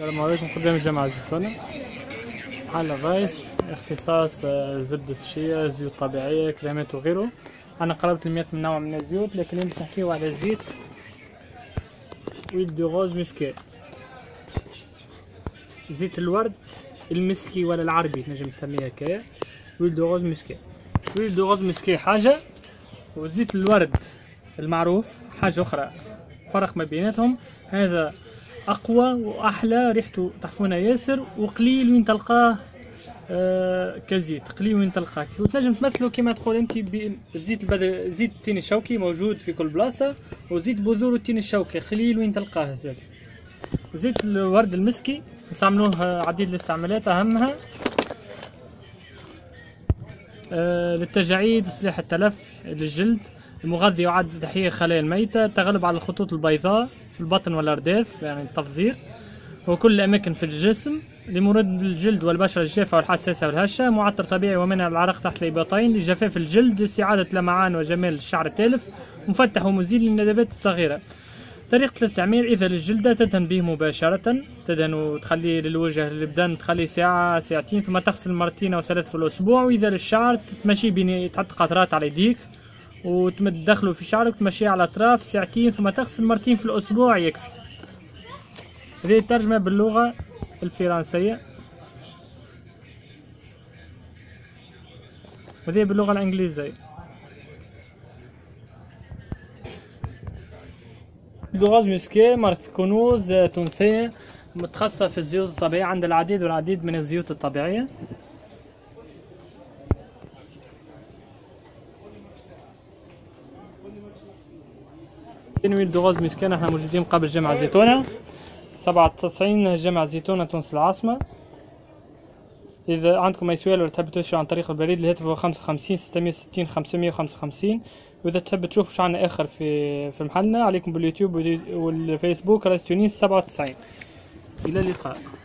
السلام عليكم. خدام جامعة زيتونة، محل الرئيس، اختصاص زبدة الشيا، زيوت طبيعية، كريمات وغيره. أنا قربت 100 من نوع من الزيوت، لكن اليوم نحكيو على زيت هويل دو غوز موسكي، زيت الورد المسكي ولا العربي تنجم تسميه هكايا، هويل دو غوز موسكي. هويل دو غوز موسكي حاجة وزيت الورد المعروف حاجة أخرى، فرق ما بيناتهم. هذا أقوى وأحلى، ريحته تحفونة ياسر، وقليل وين تلقاه كزيت، قليل وين تلقاه، وتنجم تمثله كما تقول أنت بزيت زيت التين الشوكي، موجود في كل بلاصة، وزيت بذور التين الشوكي قليل وين تلقاه زاد. زيت الورد المسكي نستعملوه عديد الاستعمالات، أهمها للتجاعيد، إصلاح التلف للجلد، المغذي يعد تحية خلايا الميتة، تغلب على الخطوط البيضاء في البطن والأرداف، يعني التفظير، وكل الأماكن في الجسم، لمرض الجلد والبشرة الجافة والحساسة والهشة، معطر طبيعي ومنع العرق تحت الإبطين، لجفاف الجلد، لاستعادة اللمعان وجمال الشعر التالف، مفتح ومزيل للندبات الصغيرة. طريقة الاستعمال: إذا للجلدة تدهن به مباشرة، تدهن وتخليه للوجه للبدن، تخليه ساعة ساعتين، ثم تغسل مرتين أو ثلاث في الأسبوع. وإذا للشعر تمشي بين، تحط قطرات على يديك وتمد دخله في شعرك، تمشي على اطراف ساعتين، ثم تغسل مرتين في الاسبوع يكفي. هذه الترجمه باللغه الفرنسيه، وهذه باللغه الانجليزيه. دوغاز موسكي ماركة كنوز تونسيه، متخصصه في الزيوت الطبيعيه، عند العديد والعديد من الزيوت الطبيعيه. هويل دو غوز موسكي نحن موجودين قبل جامعة زيتونة 97، جامعة زيتونة تونس العاصمة. إذا عندكم أي سؤال ولا تحبوا تشتروا عن طريق البريد، الهاتف هو 55 660 555. وإذا تحب تشوفوا شو عنا آخر في محلنا، عليكم باليوتيوب والفيسبوك، رايس تونس 97. إلى اللقاء.